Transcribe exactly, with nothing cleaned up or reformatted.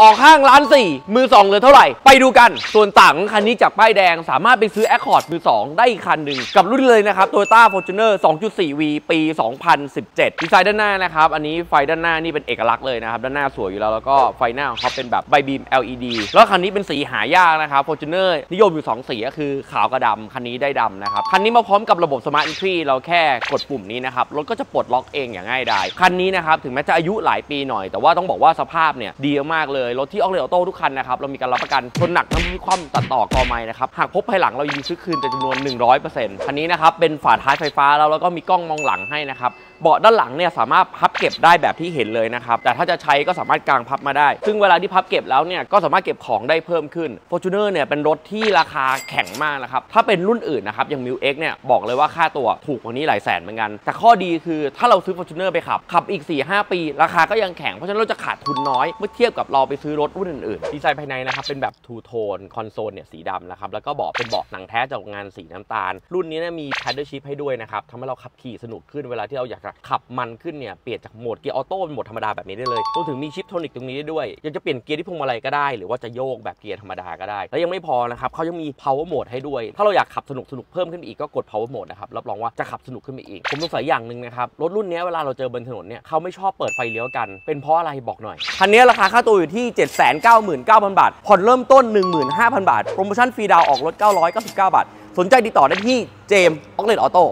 ออกข้างล้านสี่มือสองเหลือเท่าไหร่ไปดูกันส่วนต่างคันนี้จากป้ายแดงสามารถไปซื้อ Accord มือสองได้อีกคันหนึ่งกับรุ่นเลยนะครับ Toyota Fortuner สองจุดสี่ วี ปี สองพันสิบเจ็ด ดีไซน์ด้านหน้านะครับอันนี้ไฟด้านหน้านี่เป็นเอกลักษณ์เลยนะครับด้านหน้าสวยอยู่แล้วแล้วก็ไฟหน้าของเขาเป็นแบบใบบีม แอล อี ดี แล้วคันนี้เป็นสีหายากนะครับ Fortuner นิยมอยู่สองสีก็คือขาวกับดำคันนี้ได้ดำนะครับคันนี้มาพร้อมกับระบบ Smart Entry เราแค่กดปุ่มนี้นะครับรถก็จะปลดล็อกเองอย่างง่ายดายคันนี้นะครับถึงแม้จะอายุหลายปีหน่อยแต่ว่าต้องบอกว่าสภาพเนี่ยดีมากเลยรถที่ออกเรออโต้ทุกคันนะครับเรามีการรับประกันชนหนักน้ำมันคว่ำตัดต่อกอไม้นะครับหากพบภายหลังเรายินดีซื้อคืนเป็นจำนวน หนึ่งร้อยเปอร์เซ็นต์ คันนี้นะครับเป็นฝาท้ายไฟฟ้าแล้วแล้วก็มีกล้องมองหลังให้นะครับเบาะด้านหลังเนี่ยสามารถพับเก็บได้แบบที่เห็นเลยนะครับแต่ถ้าจะใช้ก็สามารถกางพับมาได้ซึ่งเวลาที่พับเก็บแล้วเนี่ยก็สามารถเก็บของได้เพิ่มขึ้น Fortuner เนี่ยเป็นรถที่ราคาแข็งมากนะครับถ้าเป็นรุ่นอื่นนะครับอย่าง เอ็ม ยู เอ็กซ์ เนี่ยบอกเลยว่าค่าตัวถูกกว่านี้หลายแสนเหมือนกันแต่ข้อดีคือถ้าเราซื้อ Fortuner ไปขับขับอีก สี่ถึงห้า ปีราคาก็ยังแข็งเพราะฉะนั้นเราจะขาดทุนน้อยเมื่อเทียบกับเราไปซื้อรถรุ่นอื่นๆดีไซน์ภายในนะครับเป็นแบบทูโทนคอนโซลเนี่ยสีดำนะครับแล้วก็เบาะเป็นเบาะหนังแท้จากโรงงานสีน้ำตาลรุ่นนี้เนี่ยมี paddle shift ให้ด้วยนะครับทำให้เราขับขี่สนุกขึ้นเวลาที่เราอยากขับมันขึ้นเนี่ยเปลี่ยนจากโหมดเกียร์ออโต้เป็นโหมดธรรมดาแบบนี้ได้เลยรวมถึงมีชิปโทนิกตรงนี้ด้วยอยากจะเปลี่ยนเกียร์ที่พวงมาลัยก็ได้หรือว่าจะโยกแบบเกียร์ธรรมดาก็ได้และยังไม่พอนะครับเขายังมี power mode ให้ด้วยถ้าเราอยากขับสนุกสนุกเพิ่มขึ้นอีกก็กด power mode นะครับรับรองว่าจะขับสนุกขึ้นไปอีกผมสงสัยอย่างหนึ่งนะครับรถรุ่นนี้เวลาเราเจอบนถนนเนี่ยเขาไม่ชอบเปิดไฟเลี้ยวกันเป็นเพราะอะไรบอกหน่อยคันนี้ราคาค่าตัวอยู่ที่ เจ็ดแสนเก้าหมื่นเก้าพัน บาทผ่อนเริ่มต้น หนึ่งหมื่นห้าพัน บาทโปรโมชั่นฟรีดาวน์ออกรถ เก้าร้อยเก้าสิบเก้า บาทสนใจติดต่อได้ที่เจมส์ ออคเลท ออโต้